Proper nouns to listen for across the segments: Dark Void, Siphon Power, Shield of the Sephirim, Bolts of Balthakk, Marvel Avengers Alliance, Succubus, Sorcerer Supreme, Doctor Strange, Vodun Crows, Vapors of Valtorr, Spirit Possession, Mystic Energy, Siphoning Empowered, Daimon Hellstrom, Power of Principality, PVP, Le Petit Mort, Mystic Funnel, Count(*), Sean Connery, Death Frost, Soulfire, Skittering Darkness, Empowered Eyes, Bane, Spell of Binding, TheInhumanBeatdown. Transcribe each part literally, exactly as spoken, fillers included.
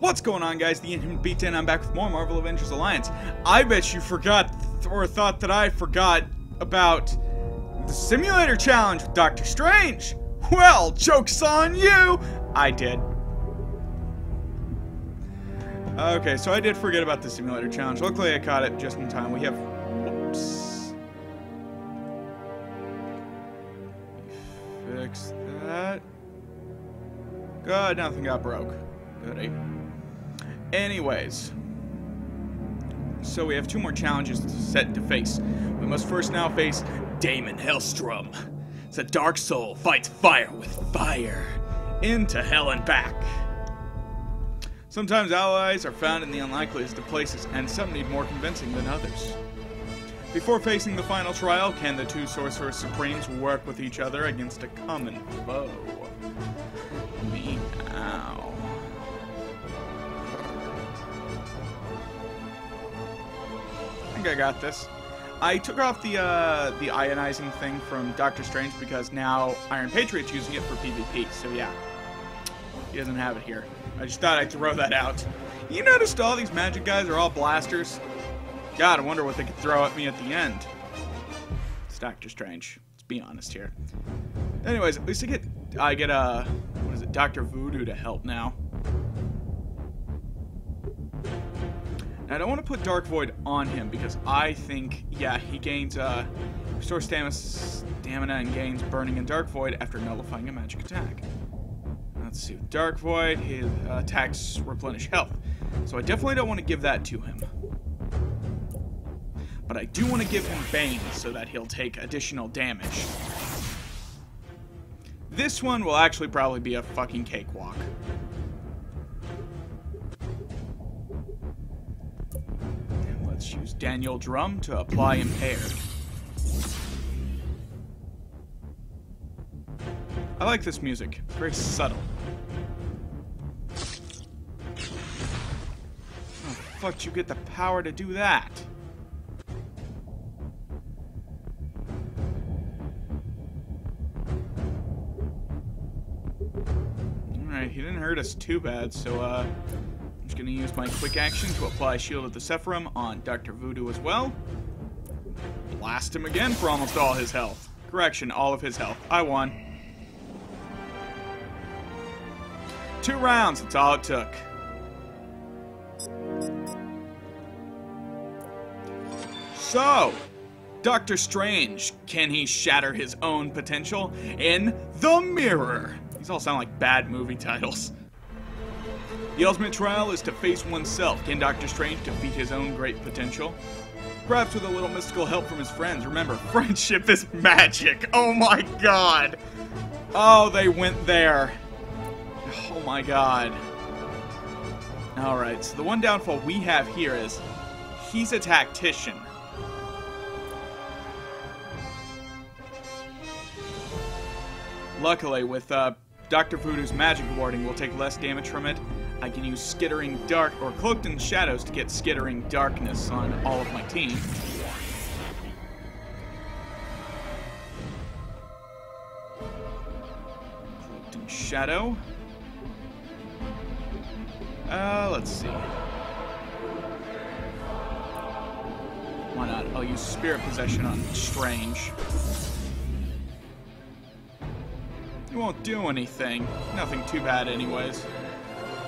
What's going on, guys? The Inhuman Beatdown. I'm back with more Marvel Avengers Alliance. I bet you forgot, th or thought that I forgot, about the simulator challenge with Doctor Strange. Well, joke's on you! I did. Okay, so I did forget about the simulator challenge. Luckily, I caught it just in time. We have... Whoops. Fix that. Good, nothing got broke. Goody. Anyways, so we have two more challenges set to face. We must first now face Daimon Hellstrom. It's a dark soul, fights fire with fire, into hell and back. Sometimes allies are found in the unlikeliest of places, and some need more convincing than others. Before facing the final trial, can the two Sorcerer Supremes work with each other against a common foe? Meow. I got this. I took off the uh, the ionizing thing from Doctor Strange because now Iron Patriot's using it for PvP, so yeah. He doesn't have it here. I just thought I'd throw that out. You noticed all these magic guys are all blasters? God, I wonder what they could throw at me at the end. It's Doctor Strange. Let's be honest here. Anyways, at least I get, I get uh, what is it, Doctor Voodoo to help now. Now, I don't want to put Dark Void on him because I think, yeah, he gains, uh, restores stamina, stamina and gains Burning and Dark Void after nullifying a magic attack. Let's see, with Dark Void, his uh, attacks replenish health. So I definitely don't want to give that to him. But I do want to give him Bane so that he'll take additional damage. This one will actually probably be a fucking cakewalk. Let's use Daniel Drum to apply Impaired. I like this music. It's very subtle. How the fuck did you get the power to do that? Alright, he didn't hurt us too bad, so uh... I'm just going to use my quick action to apply Shield of the Sephirim on Doctor Voodoo as well. Blast him again for almost all his health. Correction, all of his health. I won. Two rounds, that's all it took. So, Doctor Strange, can he shatter his own potential in the mirror? These all sound like bad movie titles. The ultimate trial is to face oneself. Can Doctor Strange defeat his own great potential? Perhaps with a little mystical help from his friends. Remember, friendship is magic. Oh my god. Oh, they went there. Oh my god. Alright, so the one downfall we have here is he's a tactician. Luckily, with uh, Doctor Voodoo's magic warding, we'll take less damage from it. I can use Skittering Dark, or Cloaked in Shadows to get Skittering Darkness on all of my team. Cloaked in Shadow. Uh, let's see. Why not? I'll use Spirit Possession on Strange. It won't do anything. Nothing too bad anyways.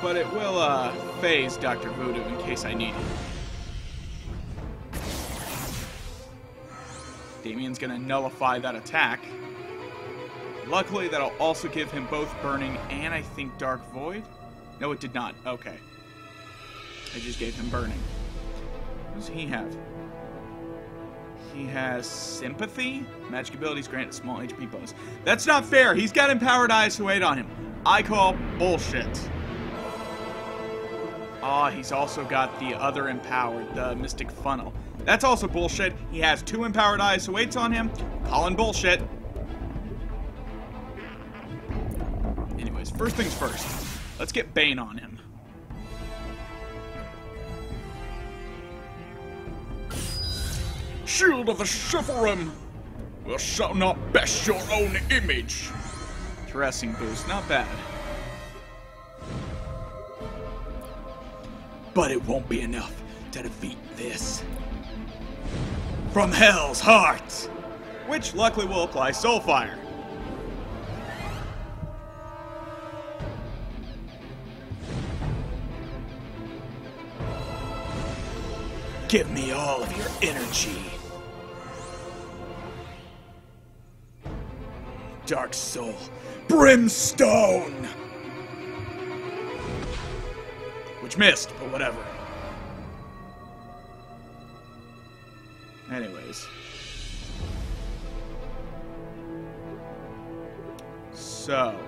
But it will, uh, phase Doctor Voodoo in case I need it. Damien's gonna nullify that attack. Luckily, that'll also give him both Burning and, I think, Dark Void? No, it did not. Okay. I just gave him Burning. What does he have? He has Sympathy. Magic abilities grant a small H P bonus. That's not fair! He's got Empowered Eyes to wait on him. I call bullshit. Ah, oh, he's also got the other Empowered, the Mystic Funnel. That's also bullshit. He has two Empowered Eyes, so waits on him. Calling bullshit. Anyways, first things first. Let's get Bane on him. Shield of the Sephirim! Thou shalt not best your own image. Dressing boost, not bad. but it won't be enough to defeat this. From Hell's Heart! Which luckily will apply Soulfire. Give me all of your energy. Dark Soul, Brimstone! Which missed, but whatever. Anyways. So.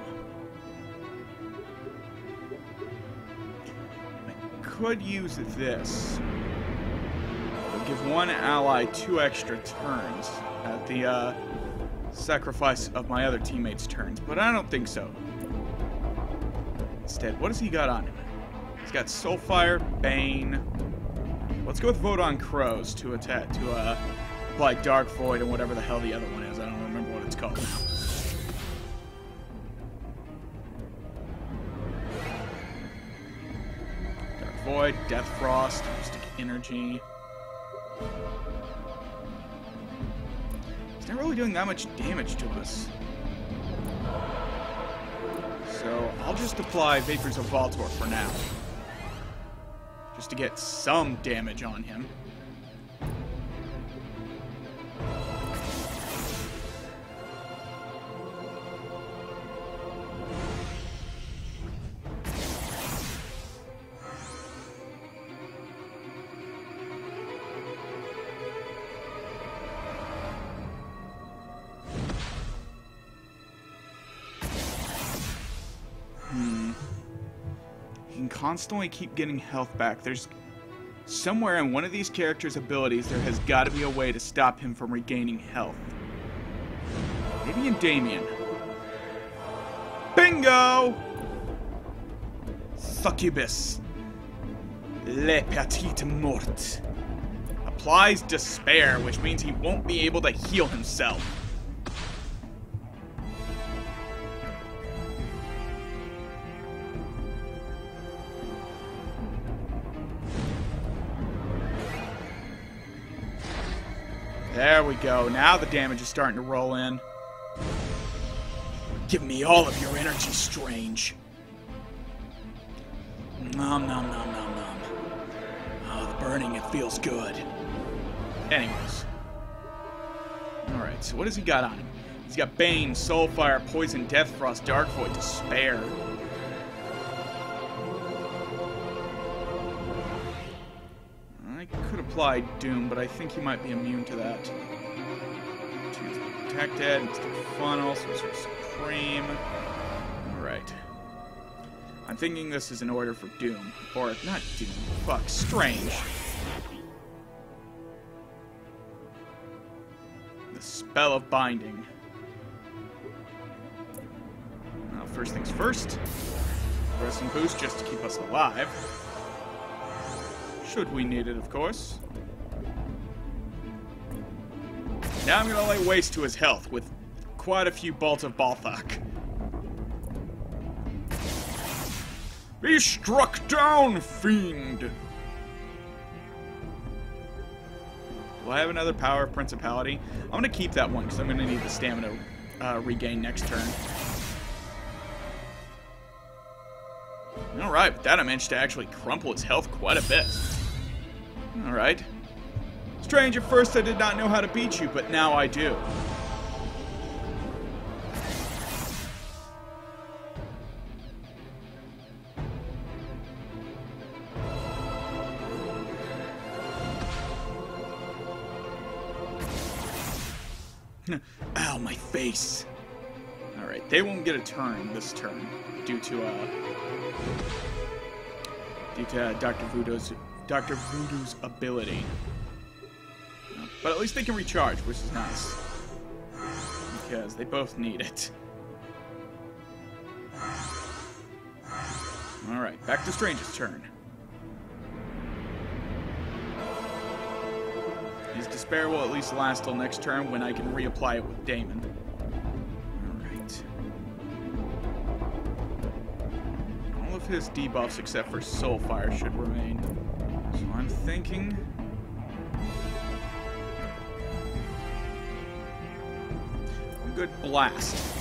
I could use this. Give one ally two extra turns at the uh, sacrifice of my other teammates' turns, but I don't think so. Instead, what has he got on him? He's got Soulfire, Bane. Let's go with Vodun Crows to attack to uh, apply Dark Void and whatever the hell the other one is. I don't remember what it's called now. Dark Void, Death Frost, Mystic Energy. It's not really doing that much damage to us. So I'll just apply Vapors of Valtorr for now. Just to get some damage on him. Constantly keep getting health back. There's somewhere in one of these characters' abilities there has got to be a way to stop him from regaining health. Maybe in Damien. Bingo! Succubus. Le Petit Mort. Applies despair, which means he won't be able to heal himself. There we go. Now the damage is starting to roll in. Give me all of your energy, Strange. Nom nom nom nom nom. Oh, the burning, it feels good. Anyways. Alright, so what has he got on him? He's got Bane, Soulfire, Poison, Death Frost, Dark Void, Despair. Apply Doom, but I think he might be immune to that. Choose Protected, Mystic Funnel, Sorcerer Supreme. Alright. I'm thinking this is an order for Doom. Or, not Doom, fuck, Strange. The Spell of Binding. Well, first things first. Throw some boost just to keep us alive. Should we need it, of course. Now I'm going to lay waste to his health with quite a few Bolts of Balthakk. Be struck down, fiend! Will I have another Power of Principality? I'm going to keep that one because I'm going to need the stamina uh, regain next turn. Alright, with that I managed to actually crumple its health quite a bit. Alright. Strange, at first I did not know how to beat you, but now I do. Ow, my face. Alright, they won't get a turn this turn due to, uh... due to uh, Doctor Voodoo's, Doctor Voodoo's ability. But at least they can recharge, which is nice. Because they both need it. Alright, back to Strange's turn. His despair will at least last till next turn when I can reapply it with Daimon. his debuffs except for Soulfire should remain. So I'm thinking... a good blast.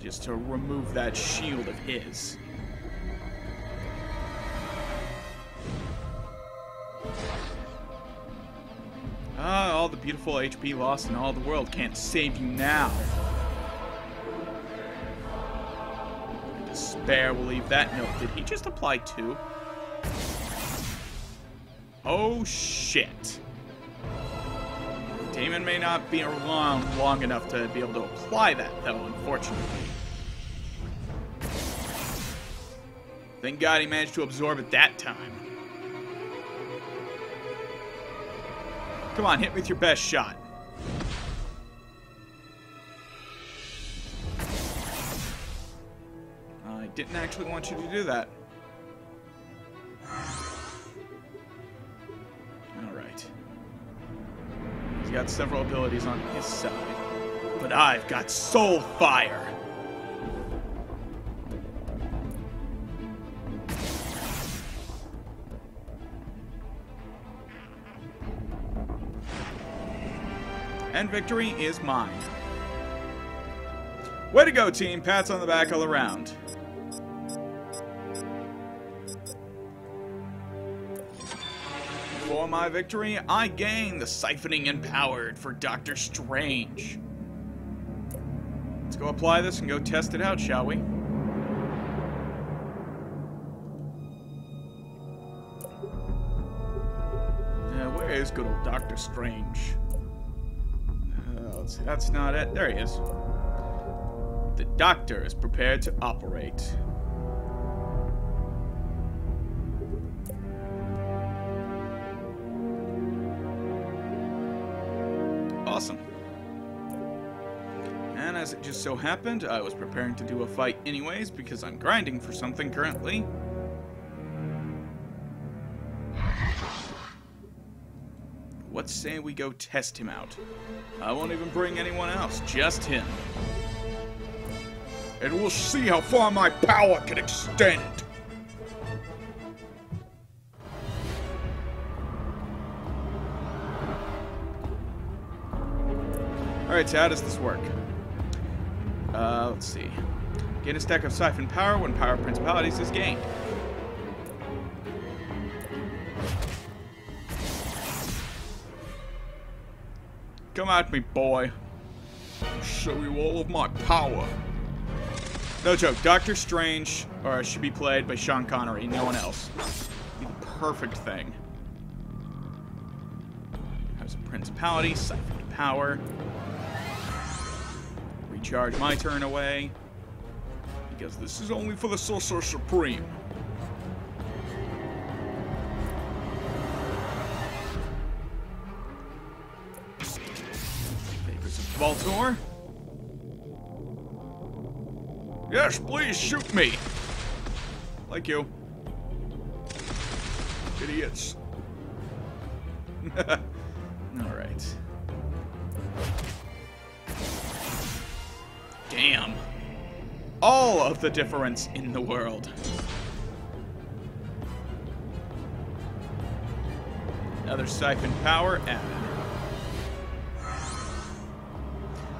Just to remove that shield of his. Ah, all the beautiful H P lost in all the world can't save you now. Despair will leave that note. Did he just apply two? Oh, shit. Daimon may not be around long enough to be able to apply that, though, unfortunately. Thank God he managed to absorb it that time. Come on, hit me with your best shot. I didn't actually want you to do that. Alright. He's got several abilities on his side. But I've got Soulfire! And victory is mine. Way to go, team. Pats on the back all around. For my victory, I gain the Siphoning Empowered for Doctor Strange. Let's go apply this and go test it out, shall we? Yeah, where is good old Doctor Strange? That's not it. There he is. The doctor is prepared to operate. Awesome. And as it just so happened, I was preparing to do a fight anyways because I'm grinding for something currently. Let's say we go test him out. I won't even bring anyone else, just him. And we'll see how far my power can extend. Alright, so how does this work? Uh, let's see. Gain a stack of Siphon Power when Power of Principalities is gained. Come at me, boy. I'll show you all of my power. No joke, Doctor Strange or should be played by Sean Connery, no one else. Be the perfect thing. House of Principality, Siphon Power. Recharge my turn away. Because this is only for the Sorcerer Supreme. Valtorr? Yes, please shoot me! Like you. Idiots. Alright. Damn. All of the difference in the world. Another Siphon Power and...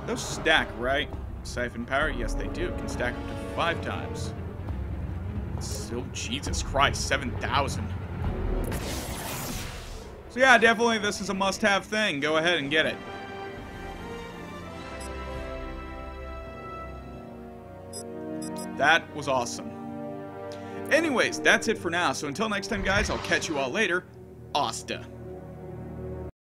those stack, right? Siphon Power? Yes, they do. Can stack up to five times. Still, Jesus Christ, seven thousand. So yeah, definitely this is a must-have thing. Go ahead and get it. That was awesome. Anyways, that's it for now. So until next time, guys, I'll catch you all later. Asta.